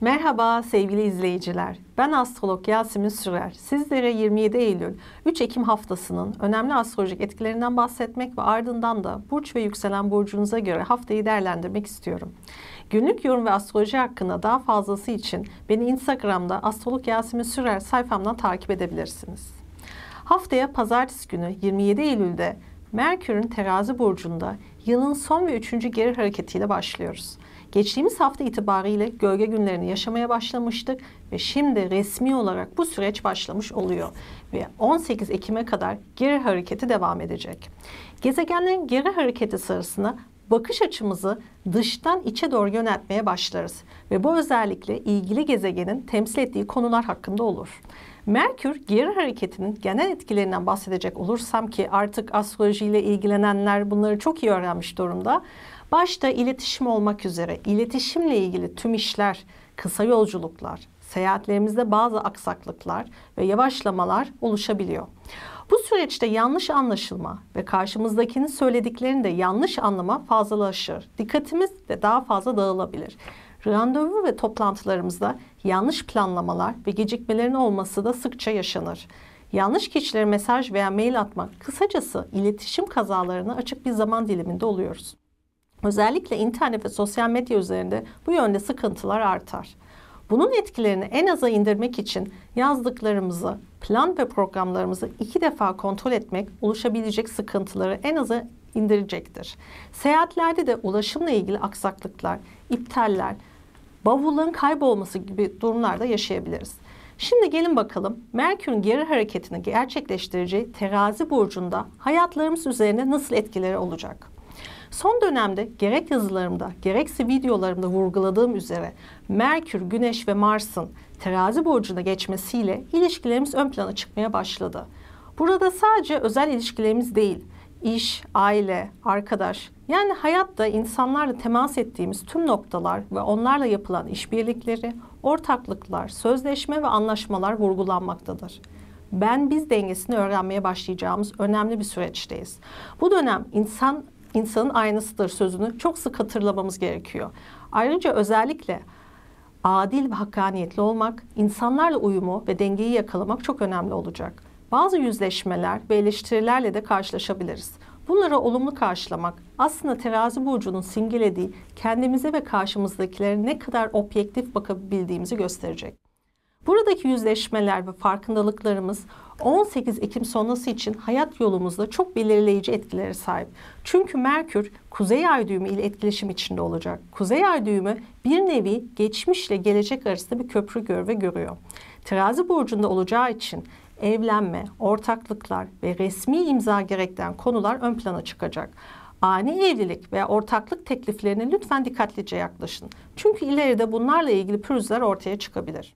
Merhaba sevgili izleyiciler. Ben astrolog Yasemin Sürer. Sizlere 27 Eylül 3 Ekim haftasının önemli astrolojik etkilerinden bahsetmek ve ardından da burç ve yükselen burcunuza göre haftayı değerlendirmek istiyorum. Günlük yorum ve astroloji hakkında daha fazlası için beni Instagram'da astrolog Yasemin Sürer sayfamdan takip edebilirsiniz. Haftaya pazartesi günü 27 Eylül'de Merkür'ün Terazi burcunda yılın son ve 3. geri hareketiyle başlıyoruz. Geçtiğimiz hafta itibariyle gölge günlerini yaşamaya başlamıştık ve şimdi resmi olarak bu süreç başlamış oluyor ve 18 Ekim'e kadar geri hareketi devam edecek. Gezegenlerin geri hareketi sırasında bakış açımızı dıştan içe doğru yöneltmeye başlarız ve bu özellikle ilgili gezegenin temsil ettiği konular hakkında olur. Merkür geri hareketinin genel etkilerinden bahsedecek olursam ki artık astrolojiyle ilgilenenler bunları çok iyi öğrenmiş durumda. Başta iletişim olmak üzere iletişimle ilgili tüm işler, kısa yolculuklar, seyahatlerimizde bazı aksaklıklar ve yavaşlamalar oluşabiliyor. Bu süreçte yanlış anlaşılma ve karşımızdakinin söylediklerini de yanlış anlama fazlalaşır. Dikkatimiz de daha fazla dağılabilir. Randevu ve toplantılarımızda yanlış planlamalar ve gecikmelerin olması da sıkça yaşanır. Yanlış kişilere mesaj veya mail atmak, kısacası iletişim kazalarına açık bir zaman diliminde oluyoruz. Özellikle internet ve sosyal medya üzerinde bu yönde sıkıntılar artar. Bunun etkilerini en aza indirmek için yazdıklarımızı, plan ve programlarımızı 2 defa kontrol etmek oluşabilecek sıkıntıları en aza indirecektir. Seyahatlerde de ulaşımla ilgili aksaklıklar, iptaller, bavulların kaybolması gibi durumlarda yaşayabiliriz. Şimdi gelin bakalım Merkür'ün geri hareketini gerçekleştireceği Terazi burcunda hayatlarımız üzerine nasıl etkileri olacak? Son dönemde gerek yazılarımda gerekse videolarımda vurguladığım üzere Merkür, Güneş ve Mars'ın Terazi burcuna geçmesiyle ilişkilerimiz ön plana çıkmaya başladı. Burada sadece özel ilişkilerimiz değil, iş, aile, arkadaş, yani hayatta insanlarla temas ettiğimiz tüm noktalar ve onlarla yapılan işbirlikleri, ortaklıklar, sözleşme ve anlaşmalar vurgulanmaktadır. Ben-biz dengesini öğrenmeye başlayacağımız önemli bir süreçteyiz. Bu dönem insanın aynasıdır sözünü çok sık hatırlamamız gerekiyor. Ayrıca özellikle adil ve hakkaniyetli olmak, insanlarla uyumu ve dengeyi yakalamak çok önemli olacak. Bazı yüzleşmeler ve eleştirilerle de karşılaşabiliriz. Bunları olumlu karşılamak aslında Terazi burcunun simgelediği kendimize ve karşımızdakilere ne kadar objektif bakabildiğimizi gösterecek. Buradaki yüzleşmeler ve farkındalıklarımız 18 Ekim sonrası için hayat yolumuzda çok belirleyici etkilere sahip. Çünkü Merkür Kuzey Ay düğümü ile etkileşim içinde olacak. Kuzey Ay düğümü bir nevi geçmişle gelecek arasında bir köprü görüyor. Terazi burcunda olacağı için evlenme, ortaklıklar ve resmi imza gerektiren konular ön plana çıkacak. Ani evlilik veya ortaklık tekliflerine lütfen dikkatlice yaklaşın. Çünkü ileride bunlarla ilgili pürüzler ortaya çıkabilir.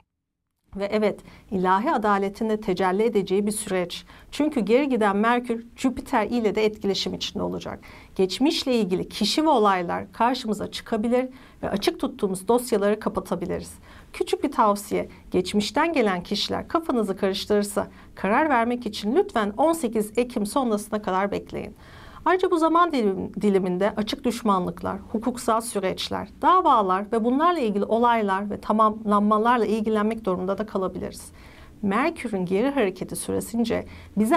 Ve evet, ilahi adaletin de tecelli edeceği bir süreç. Çünkü geri giden Merkür, Jüpiter ile de etkileşim içinde olacak. Geçmişle ilgili kişi ve olaylar karşımıza çıkabilir ve açık tuttuğumuz dosyaları kapatabiliriz. Küçük bir tavsiye, geçmişten gelen kişiler kafanızı karıştırırsa karar vermek için lütfen 18 Ekim sonrasına kadar bekleyin. Ayrıca bu zaman diliminde açık düşmanlıklar, hukuksal süreçler, davalar ve bunlarla ilgili olaylar ve tamamlanmalarla ilgilenmek durumunda da kalabiliriz. Merkür'ün geri hareketi süresince bize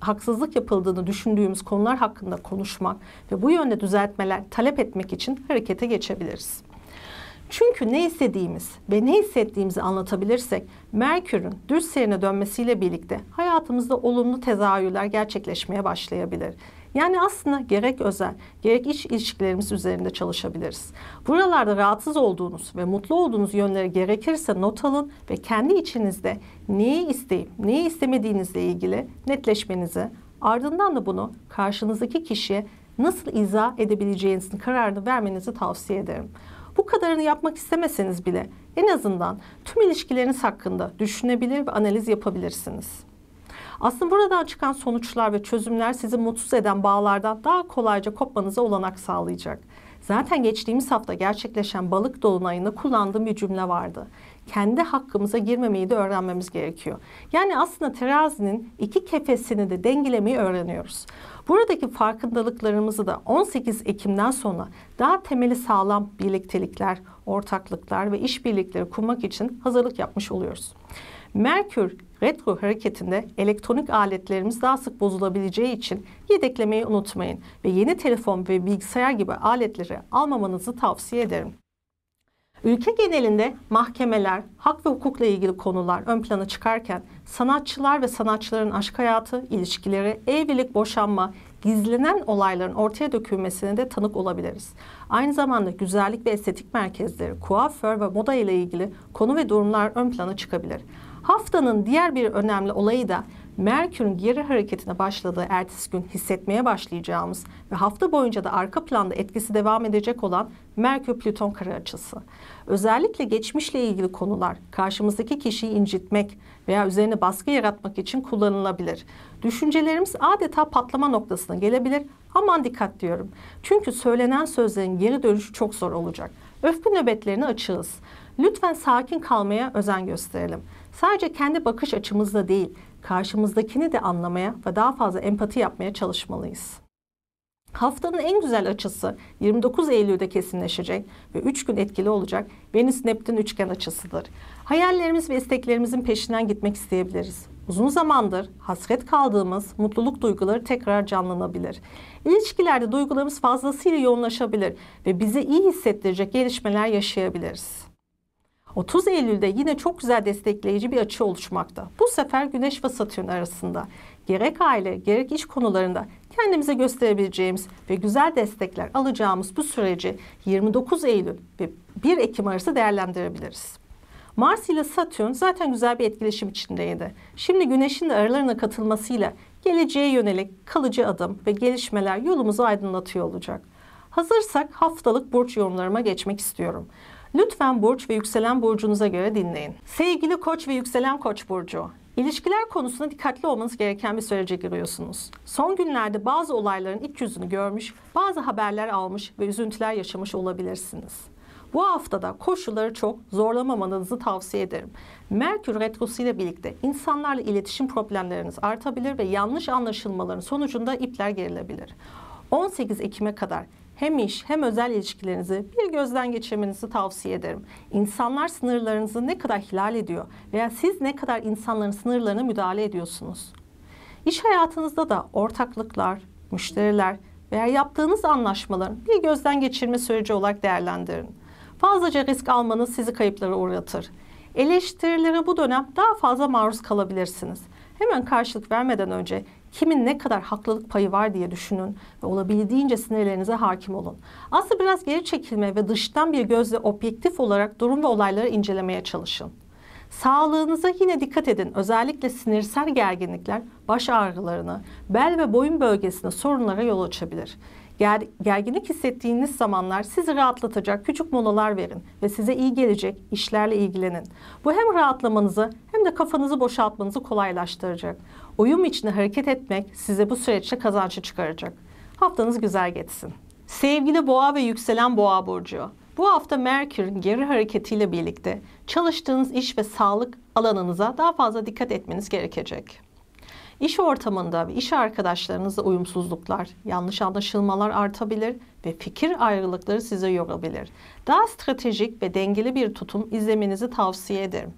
haksızlık yapıldığını düşündüğümüz konular hakkında konuşmak ve bu yönde düzeltmeler talep etmek için harekete geçebiliriz. Çünkü ne istediğimiz ve ne hissettiğimizi anlatabilirsek Merkür'ün düz seyrine dönmesiyle birlikte hayatımızda olumlu tezahürler gerçekleşmeye başlayabilir. Yani aslında gerek özel, gerek iç ilişkilerimiz üzerinde çalışabiliriz. Buralarda rahatsız olduğunuz ve mutlu olduğunuz yönleri gerekirse not alın ve kendi içinizde neyi isteyip neyi istemediğinizle ilgili netleşmenizi, ardından da bunu karşınızdaki kişiye nasıl izah edebileceğinizin kararını vermenizi tavsiye ederim. Bu kadarını yapmak istemeseniz bile en azından tüm ilişkileriniz hakkında düşünebilir ve analiz yapabilirsiniz. Aslında buradan çıkan sonuçlar ve çözümler sizi mutsuz eden bağlardan daha kolayca kopmanıza olanak sağlayacak. Zaten geçtiğimiz hafta gerçekleşen Balık dolunayında kullandığım bir cümle vardı. Kendi hakkımıza girmemeyi de öğrenmemiz gerekiyor. Yani aslında terazinin 2 kefesini de dengelemeyi öğreniyoruz. Buradaki farkındalıklarımızı da 18 Ekim'den sonra daha temeli sağlam birliktelikler, ortaklıklar ve işbirlikleri kurmak için hazırlık yapmış oluyoruz. Merkür retro hareketinde elektronik aletlerimiz daha sık bozulabileceği için yedeklemeyi unutmayın ve yeni telefon ve bilgisayar gibi aletleri almamanızı tavsiye ederim. Ülke genelinde mahkemeler, hak ve hukukla ilgili konular ön plana çıkarken sanatçılar ve sanatçıların aşk hayatı, ilişkileri, evlilik, boşanma, gizlenen olayların ortaya dökülmesine de tanık olabiliriz. Aynı zamanda güzellik ve estetik merkezleri, kuaför ve moda ile ilgili konu ve durumlar ön plana çıkabilir. Haftanın diğer bir önemli olayı da Merkür'ün geri hareketine başladığı ertesi gün hissetmeye başlayacağımız ve hafta boyunca da arka planda etkisi devam edecek olan Merkür-Plüton kare açısı. Özellikle geçmişle ilgili konular karşımızdaki kişiyi incitmek veya üzerine baskı yaratmak için kullanılabilir. Düşüncelerimiz adeta patlama noktasına gelebilir. Aman dikkat diyorum. Çünkü söylenen sözlerin geri dönüşü çok zor olacak. Öfke nöbetlerine açığız. Lütfen sakin kalmaya özen gösterelim. Sadece kendi bakış açımızla değil, karşımızdakini de anlamaya ve daha fazla empati yapmaya çalışmalıyız. Haftanın en güzel açısı 29 Eylül'de kesinleşecek ve 3 gün etkili olacak Venüs-Neptün üçgen açısıdır. Hayallerimiz ve isteklerimizin peşinden gitmek isteyebiliriz. Uzun zamandır hasret kaldığımız mutluluk duyguları tekrar canlanabilir. İlişkilerde duygularımız fazlasıyla yoğunlaşabilir ve bizi iyi hissettirecek gelişmeler yaşayabiliriz. 30 Eylül'de yine çok güzel destekleyici bir açı oluşmakta. Bu sefer Güneş ve Satürn arasında gerek aile gerek iş konularında kendimize gösterebileceğimiz ve güzel destekler alacağımız bu süreci 29 Eylül ve 1 Ekim arası değerlendirebiliriz. Mars ile Satürn zaten güzel bir etkileşim içindeydi. Şimdi Güneş'in de aralarına katılmasıyla geleceğe yönelik kalıcı adım ve gelişmeler yolumuzu aydınlatıyor olacak. Hazırsak haftalık burç yorumlarıma geçmek istiyorum. Lütfen burç ve yükselen burcunuza göre dinleyin. Sevgili Koç ve yükselen Koç burcu, ilişkiler konusunda dikkatli olmanız gereken bir sürece giriyorsunuz. Son günlerde bazı olayların iç yüzünü görmüş, bazı haberler almış ve üzüntüler yaşamış olabilirsiniz. Bu haftada koşulları çok zorlamamanızı tavsiye ederim. Merkür retrosu ile birlikte insanlarla iletişim problemleriniz artabilir ve yanlış anlaşılmaların sonucunda ipler gerilebilir. 18 Ekim'e kadar hem iş hem özel ilişkilerinizi bir gözden geçirmenizi tavsiye ederim. İnsanlar sınırlarınızı ne kadar ihlal ediyor veya siz ne kadar insanların sınırlarına müdahale ediyorsunuz. İş hayatınızda da ortaklıklar, müşteriler veya yaptığınız anlaşmaların bir gözden geçirme süreci olarak değerlendirin. Fazlaca risk almanız sizi kayıplara uğratır. Eleştirilere bu dönem daha fazla maruz kalabilirsiniz. Hemen karşılık vermeden önce kimin ne kadar haklılık payı var diye düşünün ve olabildiğince sinirlerinize hakim olun. Aslında biraz geri çekilme ve dıştan bir gözle objektif olarak durum ve olayları incelemeye çalışın. Sağlığınıza yine dikkat edin. Özellikle sinirsel gerginlikler baş ağrılarını, bel ve boyun bölgesinde sorunlara yol açabilir. Gerginlik hissettiğiniz zamanlar sizi rahatlatacak küçük molalar verin ve size iyi gelecek işlerle ilgilenin. Bu hem rahatlamanızı hem de kafanızı boşaltmanızı kolaylaştıracak. Uyum içinde hareket etmek size bu süreçte kazançlı çıkaracak. Haftanız güzel geçsin. Sevgili Boğa ve yükselen Boğa burcu, bu hafta Merkür'ün geri hareketiyle birlikte çalıştığınız iş ve sağlık alanınıza daha fazla dikkat etmeniz gerekecek. İş ortamında ve iş arkadaşlarınızla uyumsuzluklar, yanlış anlaşılmalar artabilir ve fikir ayrılıkları size yorabilir. Daha stratejik ve dengeli bir tutum izlemenizi tavsiye ederim.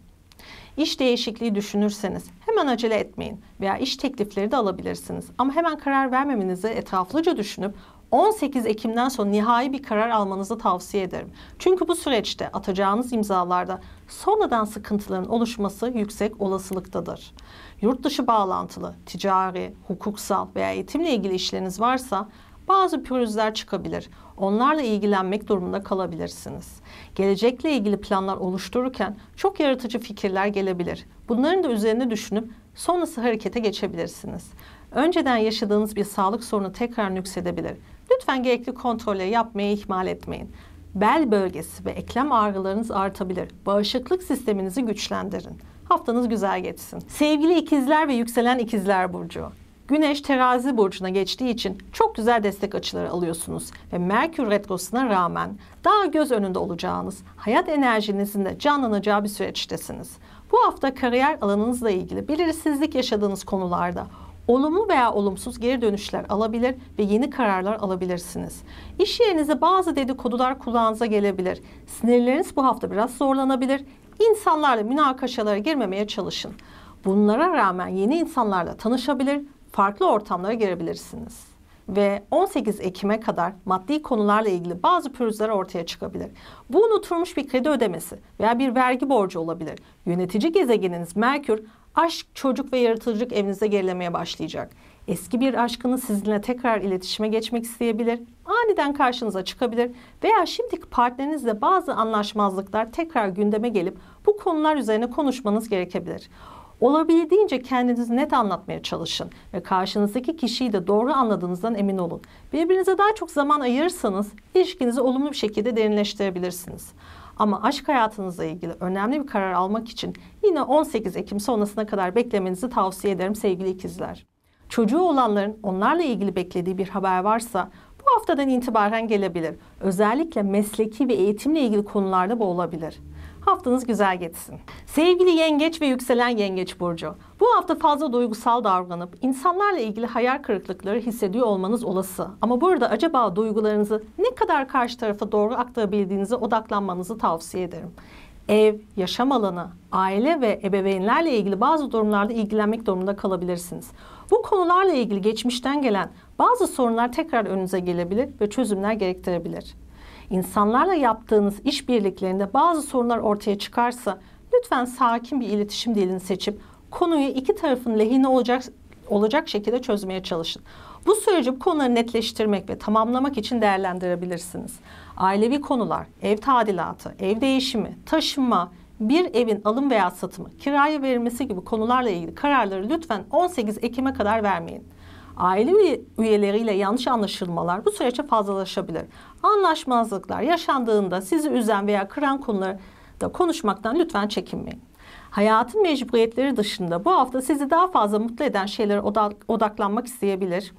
İş değişikliği düşünürseniz hemen acele etmeyin veya iş teklifleri de alabilirsiniz. Ama hemen karar vermemenizi etraflıca düşünüp 18 Ekim'den sonra nihai bir karar almanızı tavsiye ederim. Çünkü bu süreçte atacağınız imzalarda sonradan sıkıntıların oluşması yüksek olasılıktadır. Yurt dışı bağlantılı, ticari, hukuksal veya eğitimle ilgili işleriniz varsa bazı pürüzler çıkabilir. Onlarla ilgilenmek durumunda kalabilirsiniz. Gelecekle ilgili planlar oluştururken çok yaratıcı fikirler gelebilir. Bunların da üzerine düşünüp sonrası harekete geçebilirsiniz. Önceden yaşadığınız bir sağlık sorunu tekrar nüksedebilir. Lütfen gerekli kontrolü yapmayı ihmal etmeyin. Bel bölgesi ve eklem ağrılarınız artabilir. Bağışıklık sisteminizi güçlendirin. Haftanız güzel geçsin. Sevgili ikizler ve yükselen ikizler burcu, Güneş terazi burcuna geçtiği için çok güzel destek açıları alıyorsunuz ve Merkür retrosuna rağmen daha göz önünde olacağınız, hayat enerjinizin de canlanacağı bir süreçtesiniz. Bu hafta kariyer alanınızla ilgili belirsizlik yaşadığınız konularda olumlu veya olumsuz geri dönüşler alabilir ve yeni kararlar alabilirsiniz. İş yerinizde bazı dedikodular kulağınıza gelebilir. Sinirleriniz bu hafta biraz zorlanabilir. İnsanlarla münakaşalara girmemeye çalışın. Bunlara rağmen yeni insanlarla tanışabilir, farklı ortamlara girebilirsiniz. Ve 18 Ekim'e kadar maddi konularla ilgili bazı pürüzler ortaya çıkabilir. Bu unutulmuş bir kredi ödemesi veya bir vergi borcu olabilir. Yönetici gezegeniniz Merkür, aşk, çocuk ve yaratıcılık evinizde gerilemeye başlayacak. Eski bir aşkınız sizinle tekrar iletişime geçmek isteyebilir, aniden karşınıza çıkabilir veya şimdiki partnerinizle bazı anlaşmazlıklar tekrar gündeme gelip bu konular üzerine konuşmanız gerekebilir. Olabildiğince kendinizi net anlatmaya çalışın ve karşınızdaki kişiyi de doğru anladığınızdan emin olun. Birbirinize daha çok zaman ayırırsanız ilişkinizi olumlu bir şekilde derinleştirebilirsiniz. Ama aşk hayatınızla ilgili önemli bir karar almak için yine 18 Ekim sonrasına kadar beklemenizi tavsiye ederim sevgili ikizler. Çocuğu olanların onlarla ilgili beklediği bir haber varsa bu haftadan itibaren gelebilir. Özellikle mesleki ve eğitimle ilgili konularda bu olabilir. Haftanız güzel geçsin. Sevgili yengeç ve yükselen yengeç burcu. Bu hafta fazla duygusal davranıp insanlarla ilgili hayal kırıklıkları hissediyor olmanız olası. Ama burada acaba duygularınızı ne kadar karşı tarafa doğru aktarabildiğinize odaklanmanızı tavsiye ederim. Ev, yaşam alanı, aile ve ebeveynlerle ilgili bazı durumlarda ilgilenmek durumunda kalabilirsiniz. Bu konularla ilgili geçmişten gelen bazı sorunlar tekrar önünüze gelebilir ve çözümler gerektirebilir. İnsanlarla yaptığınız iş birliklerinde bazı sorunlar ortaya çıkarsa lütfen sakin bir iletişim dilini seçip konuyu iki tarafın lehine olacak şekilde çözmeye çalışın. Bu süreci bu konuları netleştirmek ve tamamlamak için değerlendirebilirsiniz. Ailevi konular, ev tadilatı, ev değişimi, taşınma, bir evin alım veya satımı, kiraya verilmesi gibi konularla ilgili kararları lütfen 18 Ekim'e kadar vermeyin. Aile üyeleriyle yanlış anlaşılmalar bu süreçte fazlalaşabilir. Anlaşmazlıklar yaşandığında sizi üzen veya kıran konuları da konuşmaktan lütfen çekinmeyin. Hayatın mecburiyetleri dışında bu hafta sizi daha fazla mutlu eden şeylere odaklanmak isteyebilir.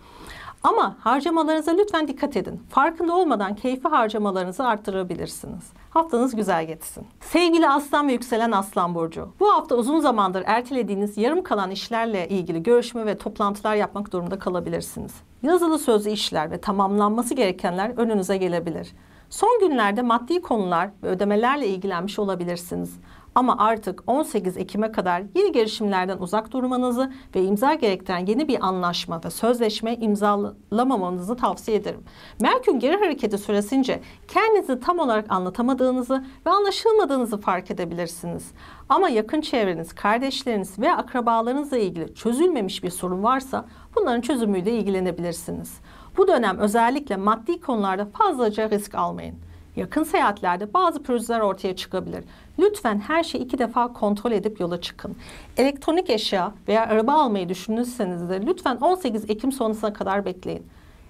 Ama harcamalarınıza lütfen dikkat edin. Farkında olmadan keyfi harcamalarınızı arttırabilirsiniz. Haftanız güzel geçsin. Sevgili aslan ve yükselen aslan burcu. Bu hafta uzun zamandır ertelediğiniz yarım kalan işlerle ilgili görüşme ve toplantılar yapmak durumunda kalabilirsiniz. Yazılı sözlü işler ve tamamlanması gerekenler önünüze gelebilir. Son günlerde maddi konular ve ödemelerle ilgilenmiş olabilirsiniz. Ama artık 18 Ekim'e kadar yeni girişimlerden uzak durmanızı ve imza gerektiren yeni bir anlaşma ve sözleşme imzalamamanızı tavsiye ederim. Merkür geri hareketi süresince kendinizi tam olarak anlatamadığınızı ve anlaşılmadığınızı fark edebilirsiniz. Ama yakın çevreniz, kardeşleriniz ve akrabalarınızla ilgili çözülmemiş bir sorun varsa bunların çözümüyle ilgilenebilirsiniz. Bu dönem özellikle maddi konularda fazlaca risk almayın. Yakın seyahatlerde bazı pürüzler ortaya çıkabilir. Lütfen her şeyi iki defa kontrol edip yola çıkın. Elektronik eşya veya araba almayı düşünürseniz de lütfen 18 Ekim sonrasına kadar bekleyin.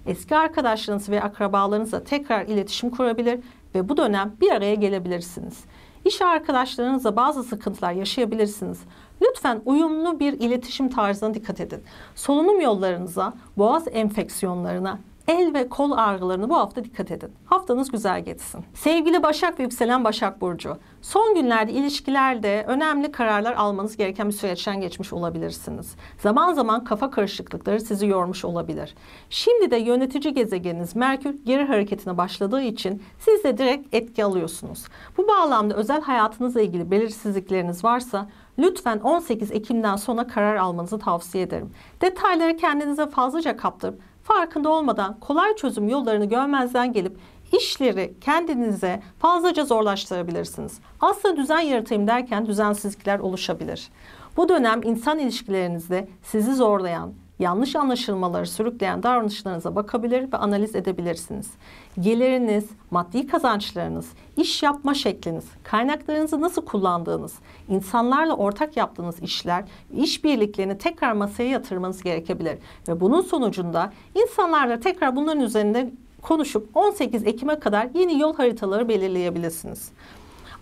Eski arkadaşlarınız ve akrabalarınızla tekrar iletişim kurabilir ve bu dönem bir araya gelebilirsiniz. İş arkadaşlarınızla bazı sıkıntılar yaşayabilirsiniz. Lütfen uyumlu bir iletişim tarzına dikkat edin. Solunum yollarınıza, boğaz enfeksiyonlarına, el ve kol ağrılarına bu hafta dikkat edin. Haftanız güzel geçsin. Sevgili Başak ve yükselen Başak burcu. Son günlerde ilişkilerde önemli kararlar almanız gereken bir süreçten geçmiş olabilirsiniz. Zaman zaman kafa karışıklıkları sizi yormuş olabilir. Şimdi de yönetici gezegeniniz Merkür geri hareketine başladığı için siz de direkt etki alıyorsunuz. Bu bağlamda özel hayatınızla ilgili belirsizlikleriniz varsa lütfen 18 Ekim'den sonra karar almanızı tavsiye ederim. Detayları kendinize fazlaca kaptırıp farkında olmadan kolay çözüm yollarını görmezden gelip işleri kendinize fazlaca zorlaştırabilirsiniz. Aslında düzen yaratayım derken düzensizlikler oluşabilir. Bu dönem insan ilişkilerinizde sizi zorlayan, yanlış anlaşılmaları sürükleyen davranışlarınıza bakabilir ve analiz edebilirsiniz. Geliriniz, maddi kazançlarınız, iş yapma şekliniz, kaynaklarınızı nasıl kullandığınız, insanlarla ortak yaptığınız işler, iş birliklerini tekrar masaya yatırmanız gerekebilir. Ve bunun sonucunda insanlarla tekrar bunların üzerinde konuşup 18 Ekim'e kadar yeni yol haritaları belirleyebilirsiniz.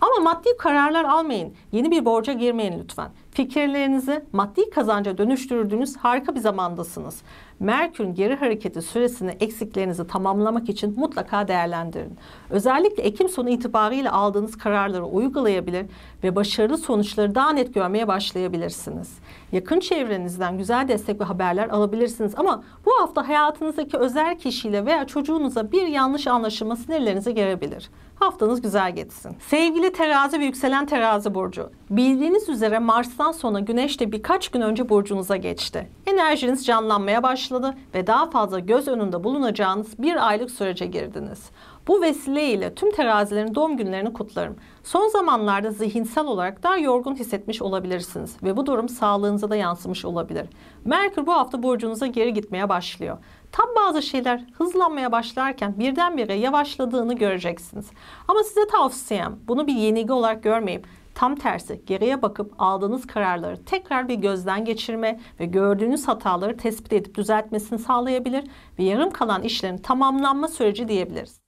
Ama maddi kararlar almayın, yeni bir borca girmeyin lütfen. Fikirlerinizi maddi kazanca dönüştürdüğünüz harika bir zamandasınız. Merkür'ün geri hareketi süresini eksiklerinizi tamamlamak için mutlaka değerlendirin. Özellikle Ekim sonu itibariyle aldığınız kararları uygulayabilir ve başarılı sonuçları daha net görmeye başlayabilirsiniz. Yakın çevrenizden güzel destek ve haberler alabilirsiniz ama bu hafta hayatınızdaki özel kişiyle veya çocuğunuza bir yanlış anlaşılma sinirlerinize gelebilir. Haftanız güzel geçsin. Sevgili terazi ve yükselen terazi burcu. Bildiğiniz üzere Mars'tan sonra Güneş de birkaç gün önce burcunuza geçti. Enerjiniz canlanmaya başladı ve daha fazla göz önünde bulunacağınız bir aylık sürece girdiniz. Bu vesileyle tüm terazilerin doğum günlerini kutlarım. Son zamanlarda zihinsel olarak daha yorgun hissetmiş olabilirsiniz ve bu durum sağlığınıza da yansımış olabilir. Merkür bu hafta burcunuza geri gitmeye başlıyor. Tam bazı şeyler hızlanmaya başlarken birdenbire yavaşladığını göreceksiniz. Ama size tavsiyem bunu bir yenilgi olarak görmeyip tam tersi geriye bakıp aldığınız kararları tekrar bir gözden geçirme ve gördüğünüz hataları tespit edip düzeltmesini sağlayabilir ve yarım kalan işlerin tamamlanma süreci diyebiliriz.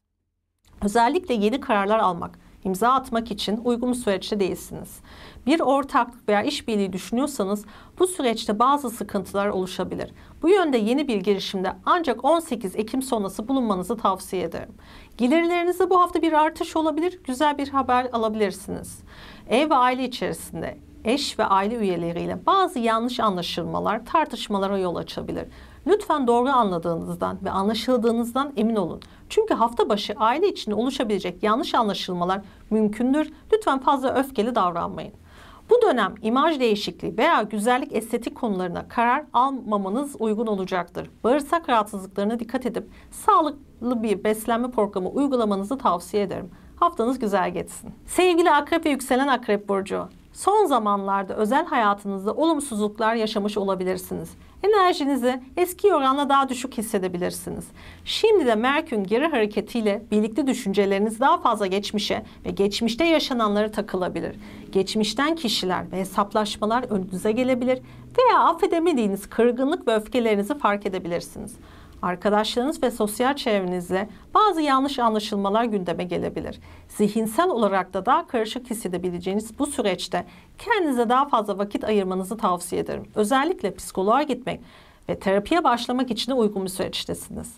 Özellikle yeni kararlar almak, imza atmak için uygun süreçte değilsiniz. Bir ortaklık veya işbirliği düşünüyorsanız bu süreçte bazı sıkıntılar oluşabilir. Bu yönde yeni bir girişimde ancak 18 Ekim sonrası bulunmanızı tavsiye ederim. Gelirlerinizde bu hafta bir artış olabilir, güzel bir haber alabilirsiniz. Ev ve aile içerisinde eş ve aile üyeleriyle bazı yanlış anlaşılmalar, tartışmalara yol açabilir. Lütfen doğru anladığınızdan ve anlaşıldığınızdan emin olun. Çünkü hafta başı aile içinde oluşabilecek yanlış anlaşılmalar mümkündür. Lütfen fazla öfkeli davranmayın. Bu dönem imaj değişikliği veya güzellik estetik konularına karar almamanız uygun olacaktır. Bağırsak rahatsızlıklarına dikkat edip sağlıklı bir beslenme programı uygulamanızı tavsiye ederim. Haftanız güzel geçsin. Sevgili Akrep ve yükselen Akrep burcu. Son zamanlarda özel hayatınızda olumsuzluklar yaşamış olabilirsiniz. Enerjinizi eski oranla daha düşük hissedebilirsiniz. Şimdi de Merkür'ün geri hareketiyle birlikte düşünceleriniz daha fazla geçmişe ve geçmişte yaşananlara takılabilir. Geçmişten kişiler ve hesaplaşmalar önünüze gelebilir veya affedemediğiniz kırgınlık ve öfkelerinizi fark edebilirsiniz. Arkadaşlarınız ve sosyal çevrenizle bazı yanlış anlaşılmalar gündeme gelebilir. Zihinsel olarak da daha karışık hissedebileceğiniz bu süreçte kendinize daha fazla vakit ayırmanızı tavsiye ederim. Özellikle psikoloğa gitmek ve terapiye başlamak için de uygun bir süreçtesiniz.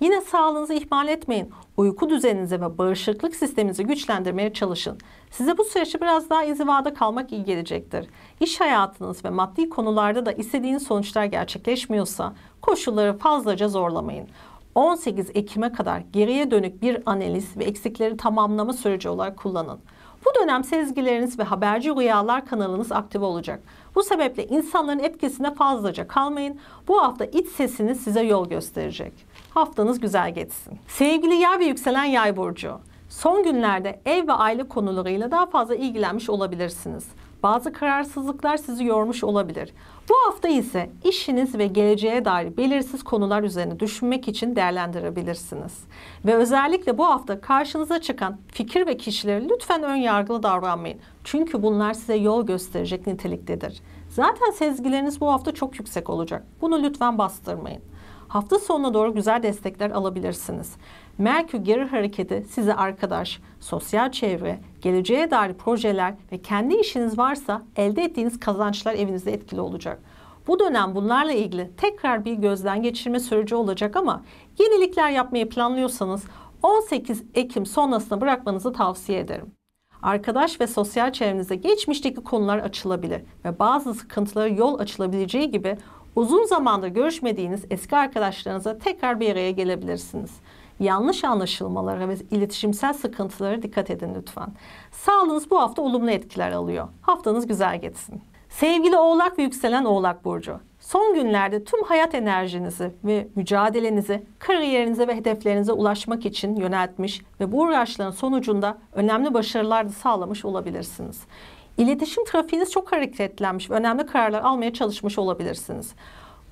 Yine sağlığınızı ihmal etmeyin. Uyku düzeninize ve bağışıklık sisteminizi güçlendirmeye çalışın. Size bu süreçte biraz daha inzivada kalmak iyi gelecektir. İş hayatınız ve maddi konularda da istediğiniz sonuçlar gerçekleşmiyorsa koşulları fazlaca zorlamayın. 18 Ekim'e kadar geriye dönük bir analiz ve eksikleri tamamlama süreci olarak kullanın. Bu dönem sezgileriniz ve haberci rüyalar kanalınız aktive olacak. Bu sebeple insanların etkisinde fazlaca kalmayın. Bu hafta iç sesiniz size yol gösterecek. Haftanız güzel geçsin. Sevgili Yay ve yükselen Yay burcu. Son günlerde ev ve aile konularıyla daha fazla ilgilenmiş olabilirsiniz. Bazı kararsızlıklar sizi yormuş olabilir. Bu hafta ise işiniz ve geleceğe dair belirsiz konular üzerine düşünmek için değerlendirebilirsiniz. Ve özellikle bu hafta karşınıza çıkan fikir ve kişilere lütfen ön yargılı davranmayın. Çünkü bunlar size yol gösterecek niteliktedir. Zaten sezgileriniz bu hafta çok yüksek olacak. Bunu lütfen bastırmayın. Hafta sonuna doğru güzel destekler alabilirsiniz. Merkür geri hareketi size arkadaş, sosyal çevre, geleceğe dair projeler ve kendi işiniz varsa elde ettiğiniz kazançlar evinizde etkili olacak. Bu dönem bunlarla ilgili tekrar bir gözden geçirme süreci olacak ama yenilikler yapmayı planlıyorsanız 18 Ekim sonrasına bırakmanızı tavsiye ederim. Arkadaş ve sosyal çevrenizde geçmişteki konular açılabilir ve bazı sıkıntılara yol açılabileceği gibi uzun zamandır görüşmediğiniz eski arkadaşlarınıza tekrar bir araya gelebilirsiniz. Yanlış anlaşılmalara ve iletişimsel sıkıntılara dikkat edin lütfen. Sağlığınız bu hafta olumlu etkiler alıyor. Haftanız güzel geçsin. Sevgili Oğlak ve yükselen Oğlak burcu. Son günlerde tüm hayat enerjinizi ve mücadelenizi kariyerinize ve hedeflerinize ulaşmak için yöneltmiş ve bu uğraşların sonucunda önemli başarılar da sağlamış olabilirsiniz. İletişim trafiğiniz çok hareketlenmiş ve önemli kararlar almaya çalışmış olabilirsiniz.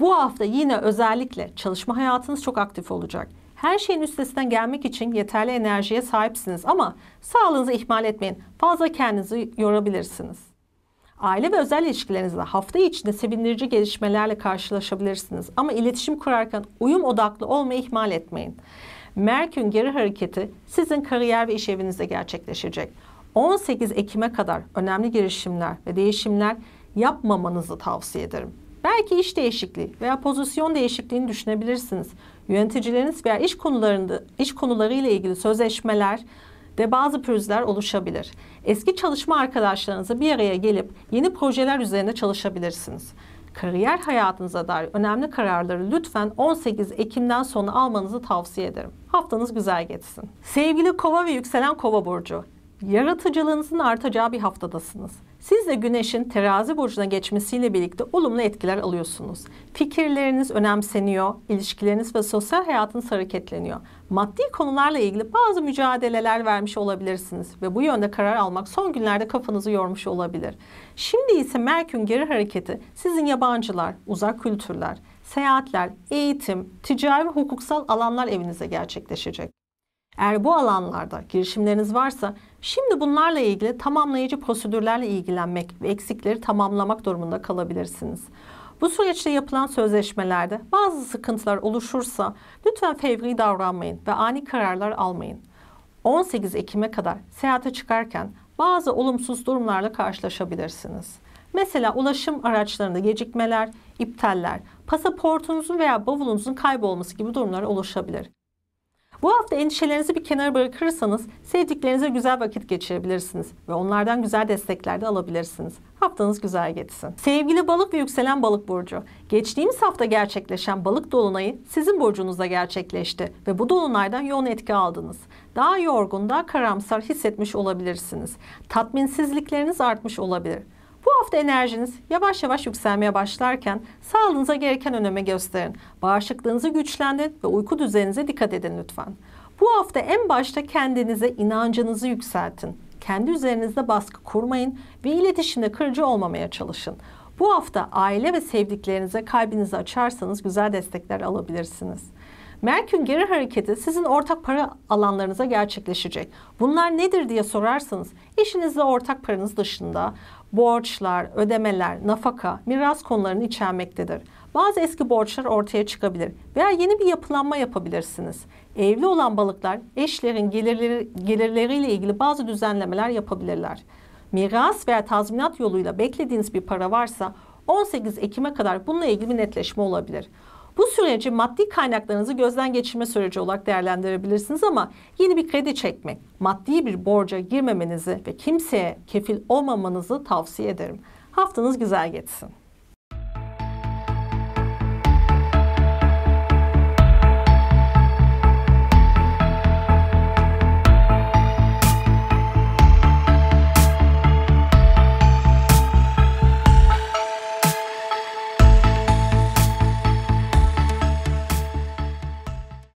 Bu hafta yine özellikle çalışma hayatınız çok aktif olacak. Her şeyin üstesinden gelmek için yeterli enerjiye sahipsiniz ama sağlığınızı ihmal etmeyin. Fazla kendinizi yorabilirsiniz. Aile ve özel ilişkilerinizde hafta içinde sevindirici gelişmelerle karşılaşabilirsiniz. Ama iletişim kurarken uyum odaklı olmayı ihmal etmeyin. Merkür'ün geri hareketi sizin kariyer ve iş evinizde gerçekleşecek. 18 Ekim'e kadar önemli girişimler ve değişimler yapmamanızı tavsiye ederim. Belki iş değişikliği veya pozisyon değişikliğini düşünebilirsiniz. Yöneticileriniz veya iş konularıyla ilgili sözleşmeler de bazı pürüzler oluşabilir. Eski çalışma arkadaşlarınızla bir araya gelip yeni projeler üzerinde çalışabilirsiniz. Kariyer hayatınıza dair önemli kararları lütfen 18 Ekim'den sonra almanızı tavsiye ederim. Haftanız güzel geçsin. Sevgili Kova ve yükselen Kova burcu, yaratıcılığınızın artacağı bir haftadasınız. Siz de Güneş'in Terazi burcuna geçmesiyle birlikte olumlu etkiler alıyorsunuz. Fikirleriniz önemseniyor, ilişkileriniz ve sosyal hayatınız hareketleniyor. Maddi konularla ilgili bazı mücadeleler vermiş olabilirsiniz ve bu yönde karar almak son günlerde kafanızı yormuş olabilir. Şimdi ise Merkür'ün geri hareketi sizin yabancılar, uzak kültürler, seyahatler, eğitim, ticari ve hukuksal alanlar evinize gerçekleşecek. Eğer bu alanlarda girişimleriniz varsa şimdi bunlarla ilgili tamamlayıcı prosedürlerle ilgilenmek ve eksikleri tamamlamak durumunda kalabilirsiniz. Bu süreçte yapılan sözleşmelerde bazı sıkıntılar oluşursa lütfen fevri davranmayın ve ani kararlar almayın. 18 Ekim'e kadar seyahate çıkarken bazı olumsuz durumlarla karşılaşabilirsiniz. Mesela ulaşım araçlarında gecikmeler, iptaller, pasaportunuzun veya bavulunuzun kaybolması gibi durumlar oluşabilir. Bu hafta endişelerinizi bir kenara bırakırsanız sevdiklerinize güzel vakit geçirebilirsiniz ve onlardan güzel destekler de alabilirsiniz. Haftanız güzel geçsin. Sevgili Balık ve yükselen Balık burcu, geçtiğimiz hafta gerçekleşen Balık dolunayı sizin burcunuzda gerçekleşti ve bu dolunaydan yoğun etki aldınız. Daha yorgun, daha karamsar hissetmiş olabilirsiniz. Tatminsizlikleriniz artmış olabilir. Bu hafta enerjiniz yavaş yavaş yükselmeye başlarken sağlığınıza gereken öneme gösterin. Bağışıklığınızı güçlendirin ve uyku düzeninize dikkat edin lütfen. Bu hafta en başta kendinize inancınızı yükseltin. Kendi üzerinizde baskı kurmayın ve iletişimde kırıcı olmamaya çalışın. Bu hafta aile ve sevdiklerinize kalbinizi açarsanız güzel destekler alabilirsiniz. Merkür'ün geri hareketi sizin ortak para alanlarınıza gerçekleşecek. Bunlar nedir diye sorarsanız işinizde ortak paranız dışında borçlar, ödemeler, nafaka, miras konularını içermektedir. Bazı eski borçlar ortaya çıkabilir veya yeni bir yapılanma yapabilirsiniz. Evli olan balıklar eşlerin gelirleriyle ilgili bazı düzenlemeler yapabilirler. Miras veya tazminat yoluyla beklediğiniz bir para varsa 18 Ekim'e kadar bununla ilgili bir netleşme olabilir. Bu süreci maddi kaynaklarınızı gözden geçirme süreci olarak değerlendirebilirsiniz ama yeni bir kredi çekmek, maddi bir borca girmemenizi ve kimseye kefil olmamanızı tavsiye ederim. Haftanız güzel geçsin.